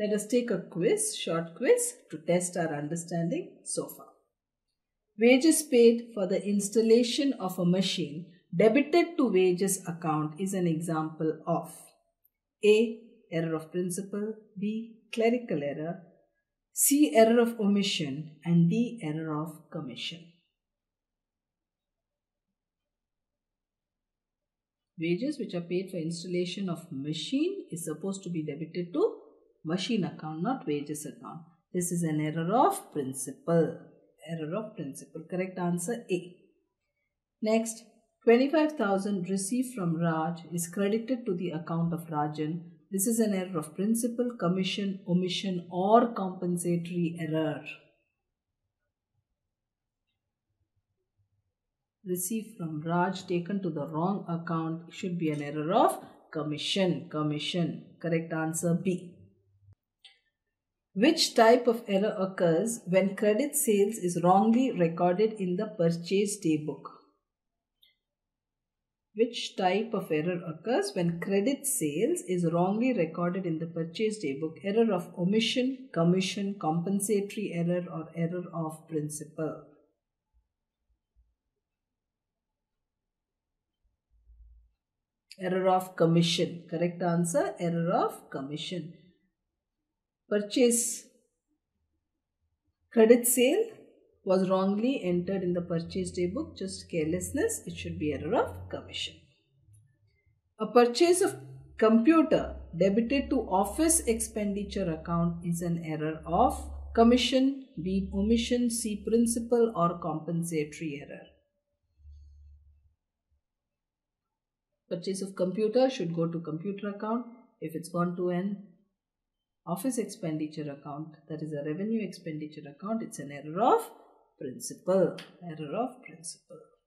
Let us take a quiz, short quiz, to test our understanding so far. Wages paid for the installation of a machine debited to wages account is an example of A. Error of principle, B. Clerical error, C. Error of omission, and D. Error of commission. Wages which are paid for installation of machine is supposed to be debited to machine account, not wages account. This is an error of principle. Error of principle. Correct answer A. Next, 25,000 received from Raj is credited to the account of Rajan. This is an error of principle, commission, omission, or compensatory error. Received from Raj taken to the wrong account should be an error of commission. Commission. Correct answer B. Which type of error occurs when credit sales is wrongly recorded in the purchase day book? Which type of error occurs when credit sales is wrongly recorded in the purchase day book? Error of omission, commission, compensatory error, or error of principle. Error of commission. Correct answer, error of commission. Purchase credit sale was wrongly entered in the purchase day book, just carelessness. It should be error of commission. A purchase of computer debited to office expenditure account is an error of commission, B. omission, C. principle, or compensatory error. Purchase of computer should go to computer account. If it's gone to an office expenditure account, that is a revenue expenditure account, it's an error of principle. Error of principle.